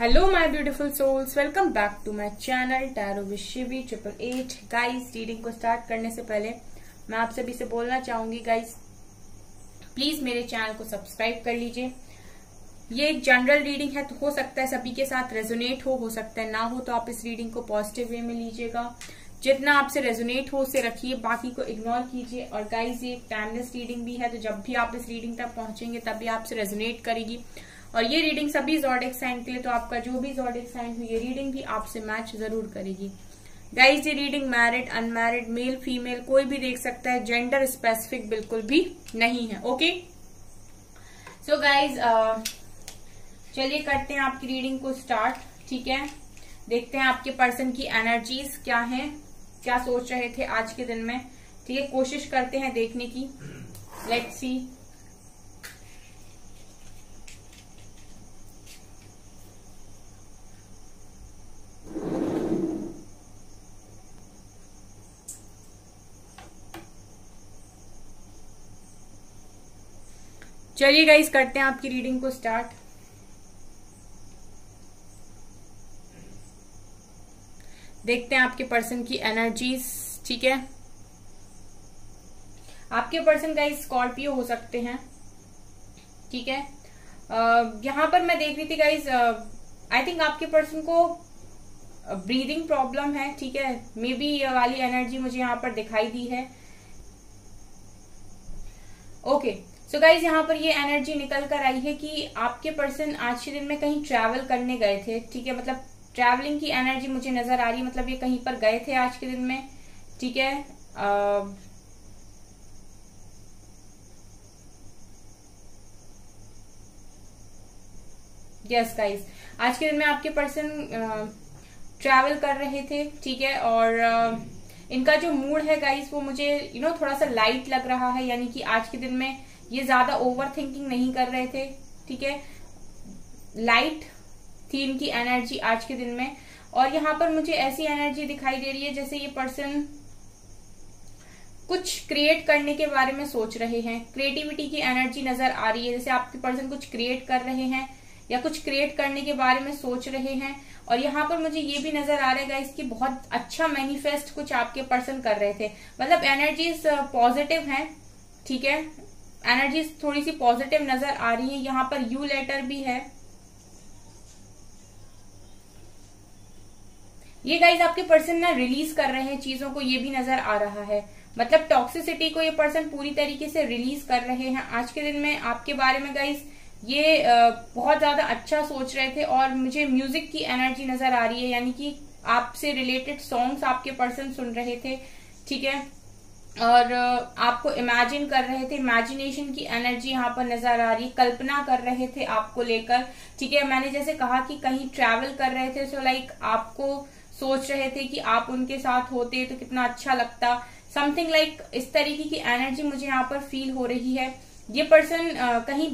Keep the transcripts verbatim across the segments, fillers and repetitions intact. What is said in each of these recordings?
Hello my beautiful souls, welcome back to my channel tarot with Shivi triple eight. Guys, reading को start करने से पहले मैं आप सभी से बोलना चाहूंगी, गाइस प्लीज मेरे चैनल को सब्सक्राइब कर लीजिए। ये एक जनरल रीडिंग है, तो हो सकता है सभी के साथ रेजोनेट हो, हो सकता है ना हो, तो आप इस रीडिंग को पॉजिटिव वे में लीजिएगा। जितना आपसे रेजोनेट हो उसे रखिए, बाकी को इग्नोर कीजिए। और गाइज ये एक टाइमलेस रीडिंग भी है, तो जब भी आप इस रीडिंग तक पहुंचेंगे तब भी आपसे रेजोनेट करेगी। और ये रीडिंग सभी ज़ोडिएक साइन के लिए, तो आपका जो भी ज़ोडिएक साइन हो ये रीडिंग भी आपसे मैच जरूर करेगी। गाइज ये reading married unmarried male female कोई भी देख सकता है, जेंडर स्पेसिफिक बिल्कुल भी नहीं है। ओके, सो गाइज चलिए करते हैं आपकी रीडिंग को स्टार्ट। ठीक है, देखते हैं आपके पर्सन की एनर्जीज क्या हैं, क्या सोच रहे थे आज के दिन में। ठीक है, कोशिश करते हैं देखने की। लेट्स सी चलिए गाइस करते हैं आपकी रीडिंग को स्टार्ट। देखते हैं आपके पर्सन की एनर्जीज। ठीक है, आपके पर्सन गाइस स्कॉर्पियो हो सकते हैं। ठीक है, यहाँ पर मैं देख रही थी गाइस, आई थिंक आपके पर्सन को ब्रीदिंग प्रॉब्लम है। ठीक है, मे बी ये वाली एनर्जी मुझे यहाँ पर दिखाई दी है। ओके, सो गाइज यहाँ पर ये एनर्जी निकल कर आई है कि आपके पर्सन आज के दिन में कहीं ट्रैवल करने गए थे। ठीक है, मतलब ट्रैवलिंग की एनर्जी मुझे नजर आ रही है, मतलब ये कहीं पर गए थे आज के दिन में। ठीक है, आ... यस गाइस, आज के दिन में आपके पर्सन ट्रैवल कर रहे थे। ठीक है, और आ... इनका जो मूड है गाइस वो मुझे यू नो थोड़ा सा लाइट लग रहा है, यानी कि आज के दिन में ये ज्यादा ओवर थिंकिंग नहीं कर रहे थे। ठीक है, लाइट थी इनकी एनर्जी आज के दिन में। और यहाँ पर मुझे ऐसी एनर्जी दिखाई दे रही है जैसे ये पर्सन कुछ क्रिएट करने के बारे में सोच रहे हैं। क्रिएटिविटी की एनर्जी नजर आ रही है, जैसे आपके पर्सन कुछ क्रिएट कर रहे हैं या कुछ क्रिएट करने के बारे में सोच रहे हैं। और यहाँ पर मुझे ये भी नजर आ रहा है गाइस कि बहुत अच्छा मैनिफेस्ट कुछ आपके पर्सन कर रहे थे, मतलब एनर्जीज पॉजिटिव हैं। ठीक है, एनर्जीज थोड़ी सी पॉजिटिव नजर आ रही है। यहाँ पर यू लेटर भी है। ये गाइस आपके पर्सन ना रिलीज कर रहे हैं चीजों को, ये भी नजर आ रहा है, मतलब टॉक्सिसिटी को ये पर्सन पूरी तरीके से रिलीज कर रहे हैं आज के दिन में। आपके बारे में गाइस ये बहुत ज्यादा अच्छा सोच रहे थे। और मुझे म्यूजिक की एनर्जी नजर आ रही है, यानी कि आपसे रिलेटेड सॉन्ग्स आपके पर्सन सुन रहे थे। ठीक है, और आपको इमेजिन कर रहे थे, इमेजिनेशन की एनर्जी यहाँ पर नजर आ रही है, कल्पना कर रहे थे आपको लेकर। ठीक है, मैंने जैसे कहा कि कहीं ट्रैवल कर रहे थे, सो लाइक आपको सोच रहे थे कि आप उनके साथ होते तो कितना अच्छा लगता, समथिंग लाइक इस तरीके की एनर्जी मुझे यहाँ पर फील हो रही है। ये पर्सन कहीं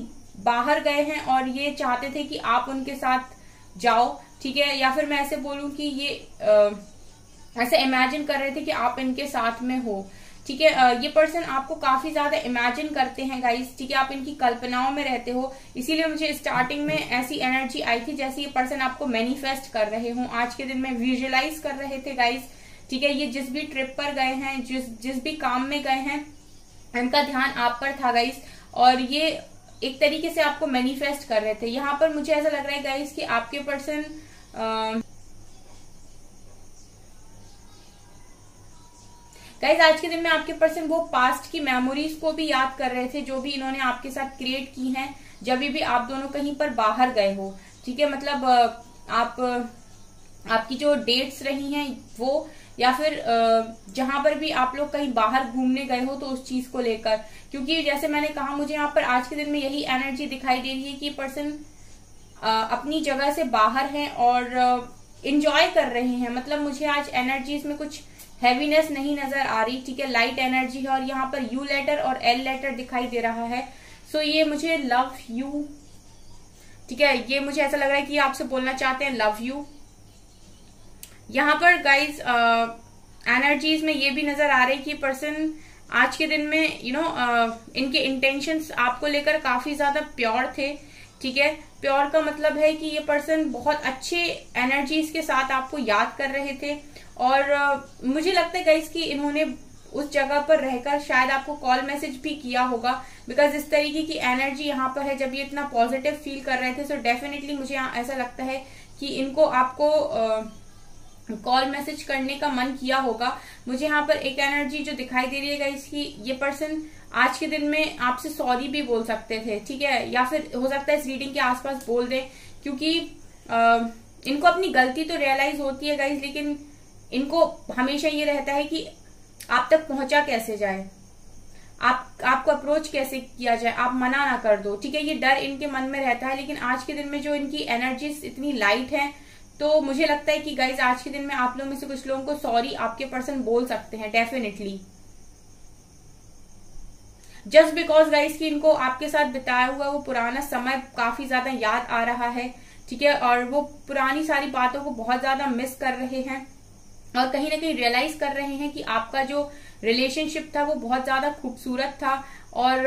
बाहर गए हैं और ये चाहते थे कि आप उनके साथ जाओ। ठीक है, या फिर मैं ऐसे बोलूं कि ये आ, ऐसे इमेजिन कर रहे थे कि आप इनके साथ में हो। ठीक है, ये पर्सन आपको काफी ज्यादा इमेजिन करते हैं गाइस। ठीक है, आप इनकी कल्पनाओं में रहते हो, इसीलिए मुझे स्टार्टिंग में ऐसी एनर्जी आई थी जैसे ये पर्सन आपको मैनिफेस्ट कर रहे हो आज के दिन में, विजुअलाइज कर रहे थे गाइस। ठीक है, ये जिस भी ट्रिप पर गए हैं, जिस जिस भी काम में गए हैं, इनका ध्यान आप पर था गाइस, और ये एक तरीके से आपको मैनिफेस्ट कर रहे थे। यहाँ पर मुझे ऐसा लग रहा है गाइस कि आपके पर्सन आ, गाइज आज के दिन में आपके पर्सन वो पास्ट की मेमोरीज को भी याद कर रहे थे जो भी इन्होंने आपके साथ क्रिएट की हैं जब भी आप दोनों कहीं पर बाहर गए हो। ठीक है, मतलब आप आपकी जो डेट्स रही हैं वो, या फिर जहां पर भी आप लोग कहीं बाहर घूमने गए हो, तो उस चीज को लेकर, क्योंकि जैसे मैंने कहा मुझे यहाँ पर आज के दिन में यही एनर्जी दिखाई दे रही है कि पर्सन अपनी जगह से बाहर है और इंजॉय कर रहे हैं। मतलब मुझे आज एनर्जीज में कुछ हैवीनेस नहीं नजर आ रही। ठीक है, लाइट एनर्जी है। और यहाँ पर यू लेटर और एल लेटर दिखाई दे रहा है, सो so, ये मुझे लव यू। ठीक है, ये मुझे ऐसा लग रहा है कि आपसे बोलना चाहते हैं लव यू। यहाँ पर गाइज एनर्जीज में ये भी नजर आ रही है कि पर्सन आज के दिन में you you know know, uh, इनके इंटेंशंस आपको लेकर काफी ज्यादा प्योर थे। ठीक है, प्योर का मतलब है कि ये पर्सन बहुत अच्छे एनर्जीज के साथ आपको याद कर रहे थे, और मुझे लगता है गाइस कि इन्होंने उस जगह पर रहकर शायद आपको कॉल मैसेज भी किया होगा, बिकॉज इस तरीके की एनर्जी यहाँ पर है। जब ये इतना पॉजिटिव फील कर रहे थे, सो डेफिनेटली मुझे ऐसा लगता है कि इनको आपको कॉल मैसेज करने का मन किया होगा। मुझे यहाँ पर एक एनर्जी जो दिखाई दे रही है गाइस कि ये पर्सन आज के दिन में आपसे सॉरी भी बोल सकते थे, ठीक है, या फिर हो सकता है इस रीडिंग के आसपास बोल दें, क्योंकि आ, इनको अपनी गलती तो रियलाइज होती है गाइस, लेकिन इनको हमेशा ये रहता है कि आप तक पहुंचा कैसे जाए, आप आपको अप्रोच कैसे किया जाए, आप मना ना कर दो, ठीक है, ये डर इनके मन में रहता है। लेकिन आज के दिन में जो इनकी एनर्जीज इतनी लाइट है, तो मुझे लगता है कि गाइज आज के दिन में आप लोगों में से कुछ लोगों को सॉरी आपके पर्सन बोल सकते हैं डेफिनेटली, जस्ट बिकॉज गाइज कि इनको आपके साथ बिताया हुआ वो पुराना समय काफी ज्यादा याद आ रहा है, ठीक है, और वो पुरानी सारी बातों को बहुत ज्यादा मिस कर रहे हैं, और कहीं ना कहीं रियलाइज कर रहे हैं कि आपका जो रिलेशनशिप था वो बहुत ज्यादा खूबसूरत था, और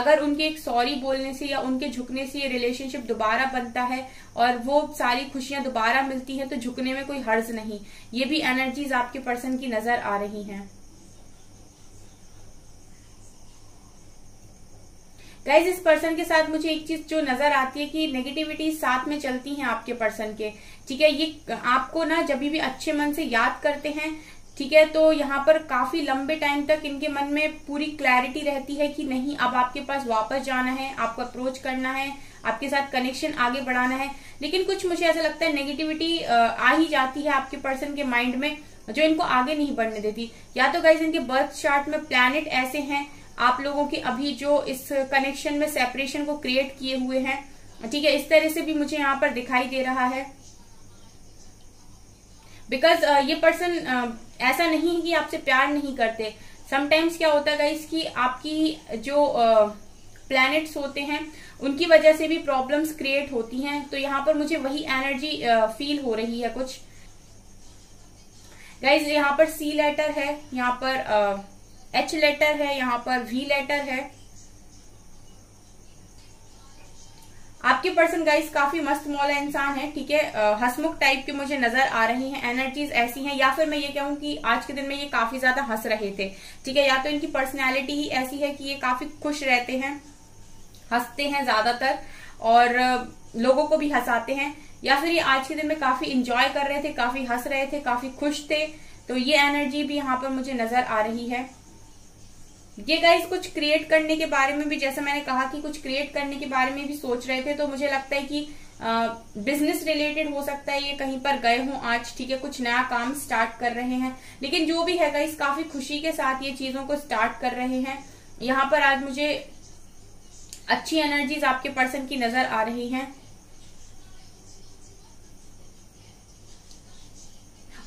अगर उनके एक सॉरी बोलने से या उनके झुकने से ये रिलेशनशिप दोबारा बनता है और वो सारी खुशियां दोबारा मिलती हैं, तो झुकने में कोई हर्ज नहीं। ये भी एनर्जीज आपके पर्सन की नजर आ रही हैं। गाइज इस पर्सन के साथ मुझे एक चीज जो नजर आती है कि नेगेटिविटी साथ में चलती है आपके पर्सन के, ठीक है, ये आपको ना जब भी अच्छे मन से याद करते हैं, ठीक है, तो यहाँ पर काफी लंबे टाइम तक इनके मन में पूरी क्लैरिटी रहती है कि नहीं, अब आपके पास वापस जाना है, आपको अप्रोच करना है, आपके साथ कनेक्शन आगे बढ़ाना है। लेकिन कुछ मुझे ऐसा लगता है नेगेटिविटी आ ही जाती है आपके पर्सन के माइंड में, जो इनको आगे नहीं बढ़ने देती। या तो गाइज इनके बर्थ चार्ट में प्लैनेट ऐसे हैं आप लोगों के अभी जो इस कनेक्शन में सेपरेशन को क्रिएट किए हुए हैं, ठीक है, इस तरह से भी मुझे यहाँ पर दिखाई दे रहा है, बिकॉज ये पर्सन ऐसा नहीं है कि आपसे प्यार नहीं करते। समटाइम्स क्या होता है गाइस कि आपकी जो प्लैनेट्स होते हैं उनकी वजह से भी प्रॉब्लम्स क्रिएट होती हैं, तो यहाँ पर मुझे वही एनर्जी फील हो रही है कुछ। गाइस यहाँ पर सी लेटर है, यहाँ पर एच लेटर है, यहाँ पर वी लेटर है। आपके पर्सन गाइस काफी मस्त मौला इंसान है, ठीक है, हंसमुख टाइप के मुझे नजर आ रही हैं, एनर्जीज ऐसी हैं, या फिर मैं ये कहूँ कि आज के दिन में ये काफी ज्यादा हंस रहे थे, ठीक है, या तो इनकी पर्सनालिटी ही ऐसी है कि ये काफी खुश रहते हैं, हंसते हैं ज्यादातर और लोगों को भी हंसाते हैं, या फिर ये आज के दिन में काफी इंजॉय कर रहे थे, काफी हंस रहे थे, काफी खुश थे, तो ये एनर्जी भी यहाँ पर मुझे नजर आ रही है। ये गाइस कुछ क्रिएट करने के बारे में भी, जैसे मैंने कहा कि कुछ क्रिएट करने के बारे में भी सोच रहे थे, तो मुझे लगता है कि बिजनेस रिलेटेड हो सकता है ये कहीं पर गए हों आज, ठीक है, कुछ नया काम स्टार्ट कर रहे हैं। लेकिन जो भी है गाइस काफी खुशी के साथ ये चीजों को स्टार्ट कर रहे हैं। यहाँ पर आज मुझे अच्छी एनर्जीज आपके पर्सन की नजर आ रही है।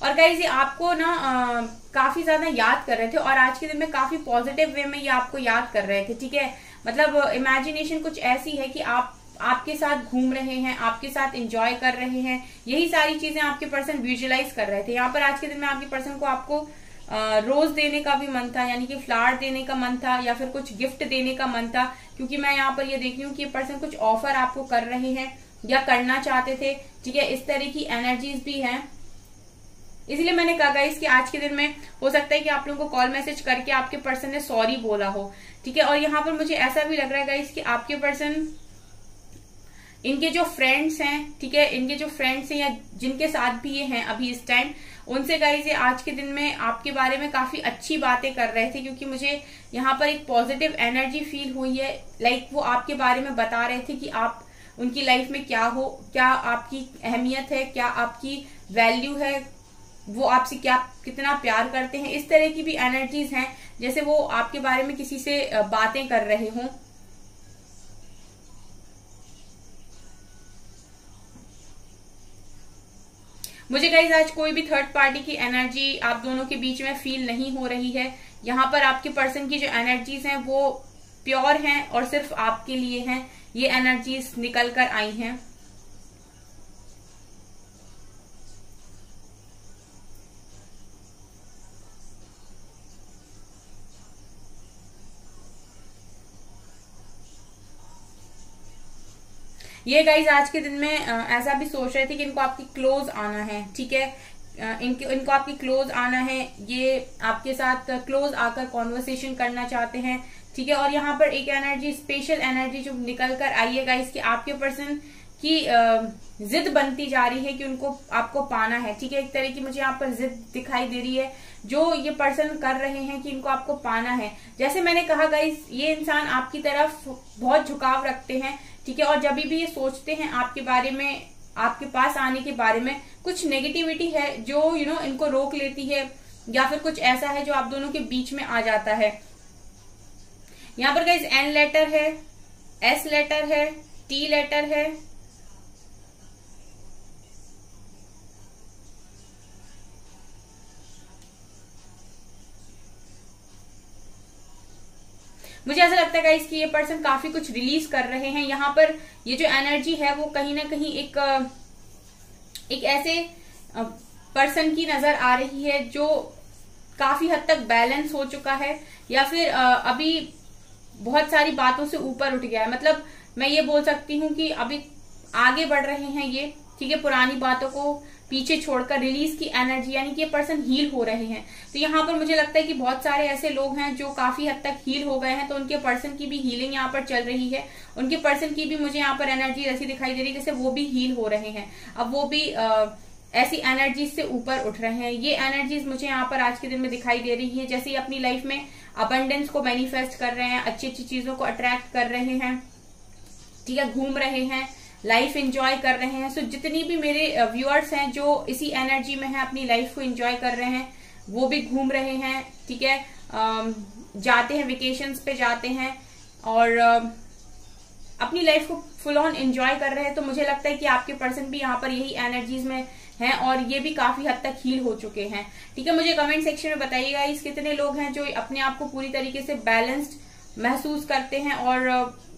और गाइज ये आपको ना आ, काफी ज्यादा याद कर रहे थे, और आज के दिन में काफी पॉजिटिव वे में ये आपको याद कर रहे थे, ठीक है, मतलब इमेजिनेशन कुछ ऐसी है कि आप आपके साथ घूम रहे हैं, आपके साथ एंजॉय कर रहे हैं, यही सारी चीजें आपके पर्सन विजुअलाइज कर रहे थे। यहाँ पर आज के दिन में आपके पर्सन को आपको आ, रोज देने का भी मन था, यानी कि फ्लावर देने का मन था, या फिर कुछ गिफ्ट देने का मन था, क्योंकि मैं यहाँ पर ये देख रही हूँ कि ये पर्सन कुछ ऑफर आपको कर रहे हैं या करना चाहते थे, ठीक है, इस तरह की एनर्जीज भी है। इसलिए मैंने कहा गाइस कि आज के दिन में हो सकता है कि आप लोगों को कॉल मैसेज करके आपके पर्सन ने सॉरी बोला हो, ठीक है। और यहाँ पर मुझे ऐसा भी लग रहा है गाइस कि आपके पर्सन इनके जो फ्रेंड्स हैं, ठीक है, इनके जो फ्रेंड्स हैं या जिनके साथ भी ये हैं अभी इस टाइम, उनसे गाइस ये आज के दिन में आपके बारे में काफी अच्छी बातें कर रहे थे, क्योंकि मुझे यहाँ पर एक पॉजिटिव एनर्जी फील हुई है। लाइक वो आपके बारे में बता रहे थे कि आप उनकी लाइफ में क्या हो, क्या आपकी अहमियत है, क्या आपकी वैल्यू है, वो आपसे क्या कितना प्यार करते हैं, इस तरह की भी एनर्जीज हैं, जैसे वो आपके बारे में किसी से बातें कर रहे हों। मुझे गाइस आज कोई भी थर्ड पार्टी की एनर्जी आप दोनों के बीच में फील नहीं हो रही है। यहाँ पर आपके पर्सन की जो एनर्जीज हैं वो प्योर हैं और सिर्फ आपके लिए हैं, ये एनर्जीज निकल कर आई हैं। ये गाइज आज के दिन में ऐसा भी सोच रहे थे कि इनको आपकी क्लोज आना है, ठीक है, इनके इनको आपकी क्लोज आना है, ये आपके साथ क्लोज आकर कॉन्वर्सेशन करना चाहते हैं, ठीक है। और यहाँ पर एक एनर्जी, स्पेशल एनर्जी जो निकल कर आई है गाइज कि आपके पर्सन की जिद बनती जा रही है कि उनको आपको पाना है, ठीक है। एक तरह की मुझे यहाँ पर जिद दिखाई दे रही है जो ये पर्सन कर रहे हैं कि इनको आपको पाना है। जैसे मैंने कहा गाइज, ये इंसान आपकी तरफ बहुत झुकाव रखते हैं, ठीक है। और जब भी ये सोचते हैं आपके बारे में, आपके पास आने के बारे में, कुछ नेगेटिविटी है जो यू नो इनको रोक लेती है, या फिर कुछ ऐसा है जो आप दोनों के बीच में आ जाता है। यहाँ पर गाइज एन लेटर है, एस लेटर है, टी लेटर है, मुझे ऐसा लगता है गाइस कि ये पर्सन काफी कुछ रिलीज कर रहे हैं। यहाँ पर ये जो एनर्जी है वो कहीं ना कहीं एक एक ऐसे पर्सन की नजर आ रही है जो काफी हद तक बैलेंस हो चुका है, या फिर अभी बहुत सारी बातों से ऊपर उठ गया है। मतलब मैं ये बोल सकती हूँ कि अभी आगे बढ़ रहे हैं ये, ठीक है, पुरानी बातों को पीछे छोड़कर रिलीज की एनर्जी, यानी कि ये पर्सन हील हो रहे हैं। तो यहाँ पर मुझे लगता है कि बहुत सारे ऐसे लोग हैं जो काफी हद तक हील हो गए हैं, तो उनके पर्सन की भी हीलिंग यहाँ पर चल रही है, उनके पर्सन की भी मुझे यहाँ पर एनर्जी ऐसी दिखाई दे रही है जैसे वो भी हील हो रहे हैं, अब वो भी आ, ऐसी एनर्जीज से ऊपर उठ रहे हैं। ये एनर्जीज मुझे यहाँ पर आज के दिन में दिखाई दे रही है जैसे ये अपनी लाइफ में अबंडेंस को मैनिफेस्ट कर रहे हैं, अच्छी अच्छी चीजों को अट्रैक्ट कर रहे हैं, ठीक है, घूम रहे हैं, लाइफ एंजॉय कर रहे हैं। सो so, जितनी भी मेरे व्यूअर्स हैं जो इसी एनर्जी में हैं, अपनी लाइफ को एंजॉय कर रहे हैं, वो भी घूम रहे हैं, ठीक है, जाते हैं वेकेशंस पे जाते हैं और अपनी लाइफ को फुल ऑन एंजॉय कर रहे हैं। तो मुझे लगता है कि आपके पर्सन भी यहाँ पर यही एनर्जीज में हैं और ये भी काफी हद तक हील हो चुके हैं, ठीक है। मुझे कमेंट सेक्शन में बताइएगा इस कितने लोग हैं जो अपने आप को पूरी तरीके से बैलेंस्ड महसूस करते हैं और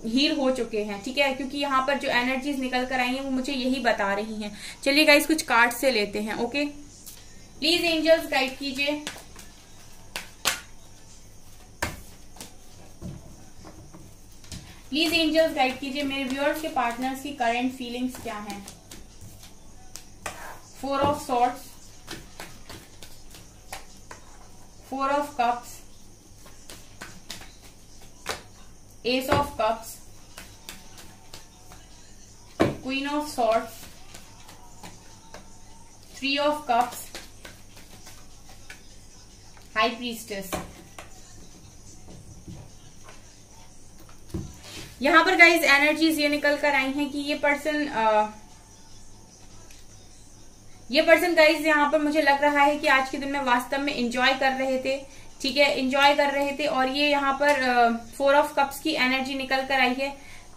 हील हो चुके हैं, ठीक है, क्योंकि यहाँ पर जो एनर्जीज निकल कर आई हैं वो मुझे यही बता रही हैं। चलिए गाइस कुछ कार्ड से लेते हैं, ओके, प्लीज एंजल्स गाइड कीजिए। प्लीज एंजल्स गाइड कीजिए मेरे व्यूअर्स के पार्टनर्स की करंट फीलिंग्स क्या हैं। Four of swords, four of cups, Ace of Cups, Queen of Swords, Three of Cups, High Priestess। यहाँ पर गाइज एनर्जीज ये निकल कर आई हैं कि ये पर्सन ये पर्सन गाइज यहाँ पर मुझे लग रहा है कि आज के दिन में वास्तव में एंजॉय कर रहे थे, ठीक है, इंजॉय कर रहे थे। और ये यहाँ पर फोर ऑफ कप्स की एनर्जी निकल कर आई है।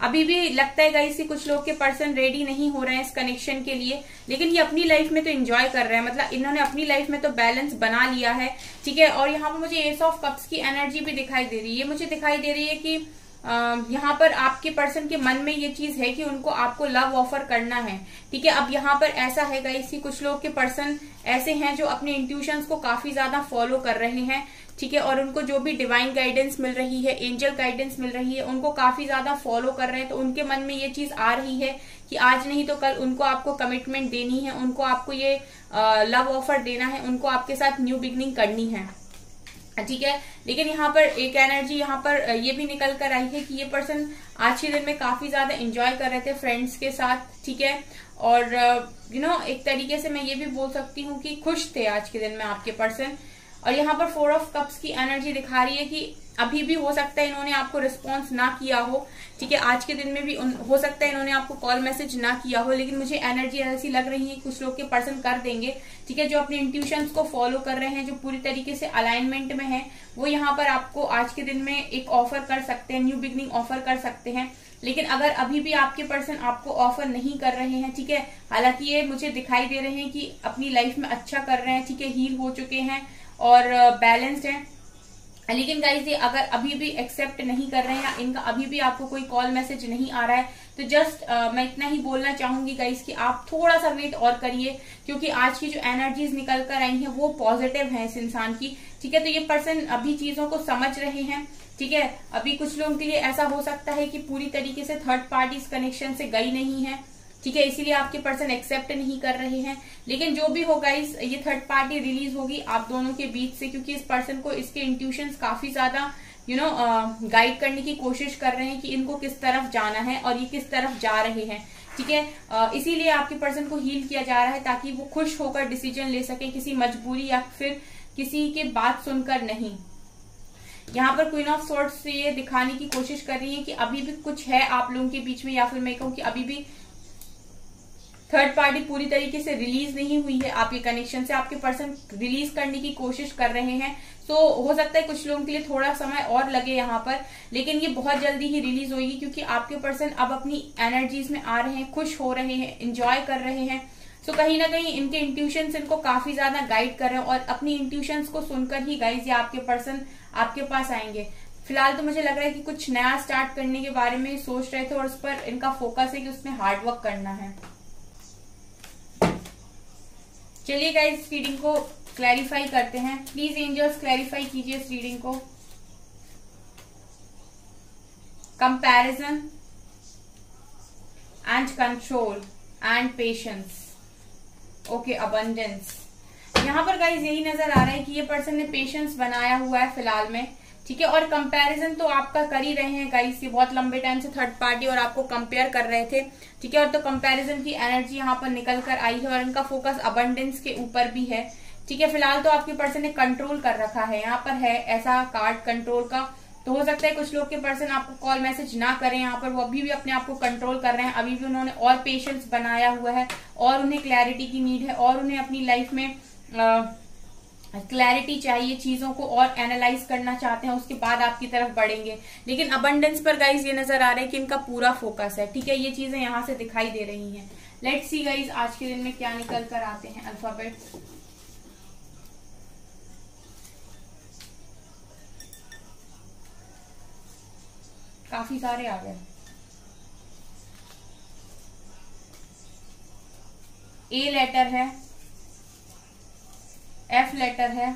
अभी भी लगता है गाइस कि कुछ लोग के पर्सन रेडी नहीं हो रहे हैं इस कनेक्शन के लिए, लेकिन ये अपनी लाइफ में तो एंजॉय कर रहे हैं, मतलब इन्होंने अपनी लाइफ में तो बैलेंस बना लिया है, ठीक है। और यहाँ पर मुझे एस ऑफ कप्स की एनर्जी भी दिखाई दे रही है। ये मुझे दिखाई दे रही है कि यहाँ पर आपके पर्सन के मन में ये चीज है कि उनको आपको लव ऑफर करना है, ठीक है। अब यहाँ पर ऐसा है गाइस कि कुछ लोग के पर्सन ऐसे हैं जो अपने इंट्यूशंस को काफी ज्यादा फॉलो कर रहे हैं, ठीक है, और उनको जो भी डिवाइन गाइडेंस मिल रही है, एंजल गाइडेंस मिल रही है, उनको काफी ज्यादा फॉलो कर रहे हैं। तो उनके मन में ये चीज आ रही है कि आज नहीं तो कल उनको आपको कमिटमेंट देनी है, उनको आपको ये लव ऑफर देना है, उनको आपके साथ न्यू बिगनिंग करनी है, ठीक है। लेकिन यहाँ पर एक एनर्जी यहाँ पर ये भी निकल कर आई है कि ये पर्सन आज के दिन में काफी ज्यादा एंजॉय कर रहे थे फ्रेंड्स के साथ, ठीक है, और यू नो एक तरीके से मैं ये भी बोल सकती हूँ कि खुश थे आज के दिन में आपके पर्सन। और यहाँ पर फोर ऑफ कप्स की एनर्जी दिखा रही है कि अभी भी हो सकता है इन्होंने आपको रिस्पॉन्स ना किया हो, ठीक है, आज के दिन में भी उन, हो सकता है इन्होंने आपको कॉल मैसेज ना किया हो, लेकिन मुझे एनर्जी ऐसी लग रही है कुछ लोग के पर्सन कर देंगे, ठीक है, जो अपने इंट्यूशंस को फॉलो कर रहे हैं, जो पूरी तरीके से अलाइनमेंट में है, वो यहाँ पर आपको आज के दिन में एक ऑफर कर सकते हैं, न्यू बिगनिंग ऑफर कर सकते हैं। लेकिन अगर अभी भी आपके पर्सन आपको ऑफर नहीं कर रहे हैं, ठीक है, हालांकि ये मुझे दिखाई दे रहे हैं कि अपनी लाइफ में अच्छा कर रहे हैं, ठीक है, हील हो चुके हैं और बैलेंस्ड है, लेकिन गाइज ये अगर अभी भी एक्सेप्ट नहीं कर रहे हैं, इनका अभी भी आपको कोई कॉल मैसेज नहीं आ रहा है, तो जस्ट uh, मैं इतना ही बोलना चाहूंगी गाइस कि आप थोड़ा सा वेट और करिए, क्योंकि आज की जो एनर्जीज निकल कर आई है वो पॉजिटिव है इस इंसान की। ठीक है, तो ये पर्सन अभी चीजों को समझ रहे हैं। ठीक है, अभी कुछ लोगों के लिए ऐसा हो सकता है कि पूरी तरीके से थर्ड पार्टी इस कनेक्शन से गई नहीं है। ठीक है, इसीलिए आपके पर्सन एक्सेप्ट नहीं कर रहे हैं, लेकिन जो भी हो गाइस ये थर्ड पार्टी रिलीज होगी आप दोनों के बीच से, क्योंकि इस पर्सन को इसके इंट्यूशंस काफी ज्यादा यू नो गाइड करने की कोशिश कर रहे हैं कि इनको किस तरफ जाना है और ये किस तरफ जा रहे हैं। ठीक है, uh, इसीलिए आपके पर्सन को हील किया जा रहा है ताकि वो खुश होकर डिसीजन ले सके, किसी मजबूरी या फिर किसी के बात सुनकर नहीं। यहाँ पर क्वीन ऑफ स्वॉर्ड्स से ये दिखाने की कोशिश कर रही है कि अभी भी कुछ है आप लोगों के बीच में, या फिर मैं कहूँ कि अभी भी थर्ड पार्टी पूरी तरीके से रिलीज नहीं हुई है आपके कनेक्शन से, आपके पर्सन रिलीज करने की कोशिश कर रहे हैं। सो so, हो सकता है कुछ लोगों के लिए थोड़ा समय और लगे यहाँ पर, लेकिन ये बहुत जल्दी ही रिलीज होगी, क्योंकि आपके पर्सन अब अपनी एनर्जीज में आ रहे हैं, खुश हो रहे हैं, इंजॉय कर रहे हैं। सो so, कहीं ना कहीं इनके इंट्यूशंस इनको काफी ज्यादा गाइड कर रहे हैं, और अपनी इंट्यूशंस को सुनकर ही गाइज ये आपके पर्सन आपके पास आएंगे। फिलहाल तो मुझे लग रहा है कि कुछ नया स्टार्ट करने के बारे में सोच रहे थे, और उस पर इनका फोकस है कि उसमें हार्डवर्क करना है। चलिए गाइज इस रीडिंग को क्लैरिफाई करते हैं। प्लीज एंजल्स क्लैरिफाई कीजिए इस रीडिंग को। Comparison and control and patience. Okay, abundance. यहाँ पर गाइज यही नजर आ रहा है कि ये पर्सन ने पेशेंस बनाया हुआ है फिलहाल में। ठीक है, और कंपैरिजन तो आपका कर ही रहे हैं गाइस, ये बहुत लंबे टाइम से थर्ड पार्टी और आपको कंपेयर कर रहे थे। ठीक है, और तो कंपैरिजन की एनर्जी यहाँ पर निकल कर आई है, और इनका फोकस अबंडेंस के ऊपर भी है। ठीक है, फिलहाल तो आपके पर्सन ने कंट्रोल कर रखा है, यहाँ पर है ऐसा कार्ड कंट्रोल का। तो हो सकता है कुछ लोग के पर्सन आपको कॉल मैसेज ना करें, यहाँ पर वो अभी भी अपने आप को कंट्रोल कर रहे हैं, अभी भी उन्होंने और पेशेंस बनाया हुआ है, और उन्हें क्लैरिटी की नीड है, और उन्हें अपनी लाइफ में आ, क्लैरिटी चाहिए, चीजों को और एनालाइज करना चाहते हैं, उसके बाद आपकी तरफ बढ़ेंगे। लेकिन अबंडेंस पर गाइज ये नजर आ रहा है कि इनका पूरा फोकस है। ठीक है, ये चीजें यहाँ से दिखाई दे रही हैं। लेट्स सी गाइज आज के दिन में क्या निकल कर आते हैं अल्फाबेट्स। काफी सारे आ गए। ए लेटर है, एफ लेटर है,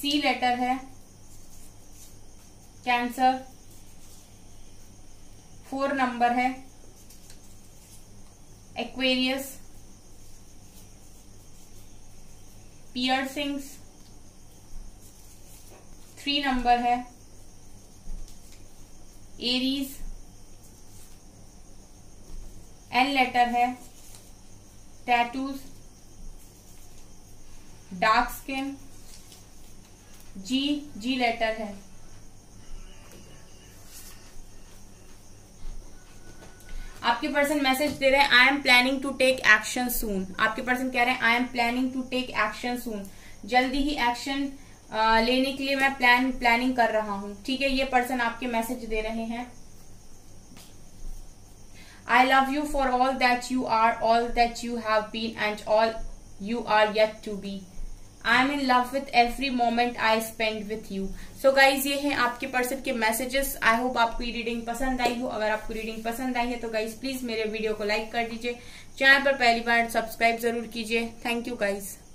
सी लेटर है, कैंसर, फोर नंबर है, एक्वेरियस, पियर्सिंग्स, थ्री नंबर है, एरीज, एन लेटर है, tattoos, dark skin, G G letter है। आपके पर्सन मैसेज दे रहे हैं I am planning to take action soon. आपके पर्सन कह रहे हैं I am planning to take action soon, जल्दी ही एक्शन लेने के लिए मैं प्लान प्लानिंग कर रहा हूं। ठीक है, ये पर्सन आपके मैसेज दे रहे हैं। I love you for all that you are, all that you have been and all you are yet to be. I am in love with every moment I spend with you. So guys ये हैं आपके person के messages. I hope आपको ये reading पसंद आई हो। अगर आपको रीडिंग पसंद आई है तो गाइज प्लीज मेरे वीडियो को लाइक कर दीजिए, चैनल पर पहली बार सब्सक्राइब जरूर कीजिए। Thank you guys.